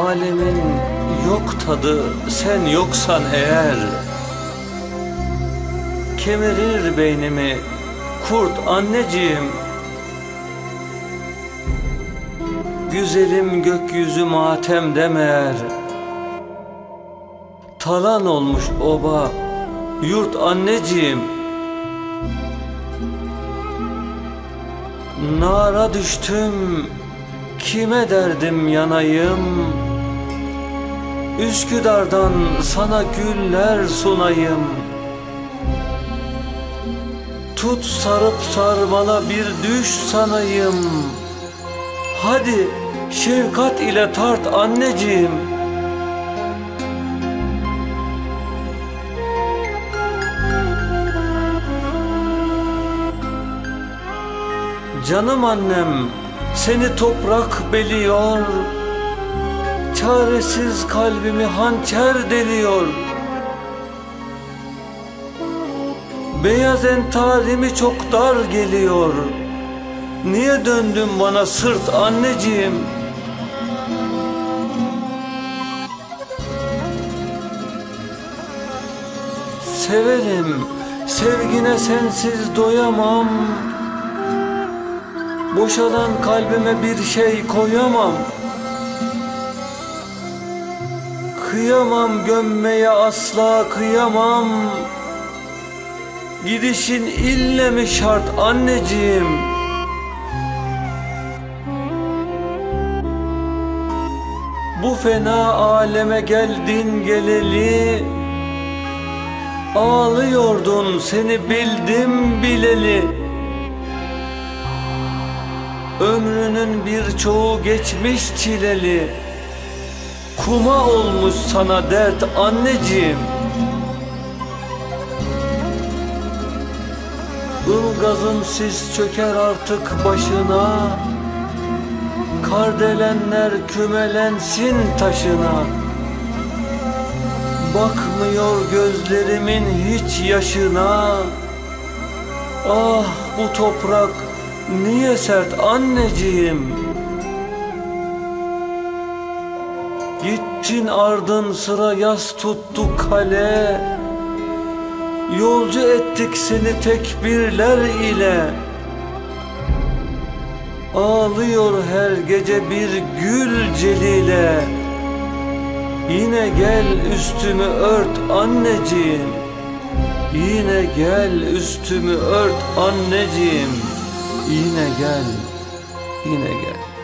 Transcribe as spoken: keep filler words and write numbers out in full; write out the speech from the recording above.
alemin yok tadı sen yoksan eğer, kemirir beynimi kurt anneciğim. Güzelim gökyüzü matemde meğer, talan olmuş oba yurt anneciğim. Nara düştüm, kime derdim yanayım, Üsküdar'dan sana güller sunayım. Tut sarıp sarmala bir düş sanayım, hadi şefkat ile tart anneciğim. Canım annem, seni toprak beliyor, çaresiz kalbimi hançer deliyor. Beyaz entarimi çok dar geliyor, niye döndün bana sırt anneciğim? Severim, sevgine sensiz doyamam, boşalan kalbime bir şey koyamam. Kıyamam gömmeye, asla kıyamam. Gidişin ille mi şart anneciğim? Bu fena aleme geldin geleli, ağlıyordun seni bildim bileli. Ömrünün birçoğu geçmiş çileli, kuma olmuş sana dert anneciğim. Ilgaz'ın sis çöker artık başına, kardelenler kümelensin taşına. Bakmıyor gözlerimin hiç yaşına, ah bu toprak niye sert anneciğim? Gittin ardın sıra yas tuttu kale, yolcu ettik seni tekbirler ile. Ağlıyor her gece bir gül celile, yine gel üstümü ört anneciğim. Yine gel üstümü ört anneciğim. Yine gel, yine gel.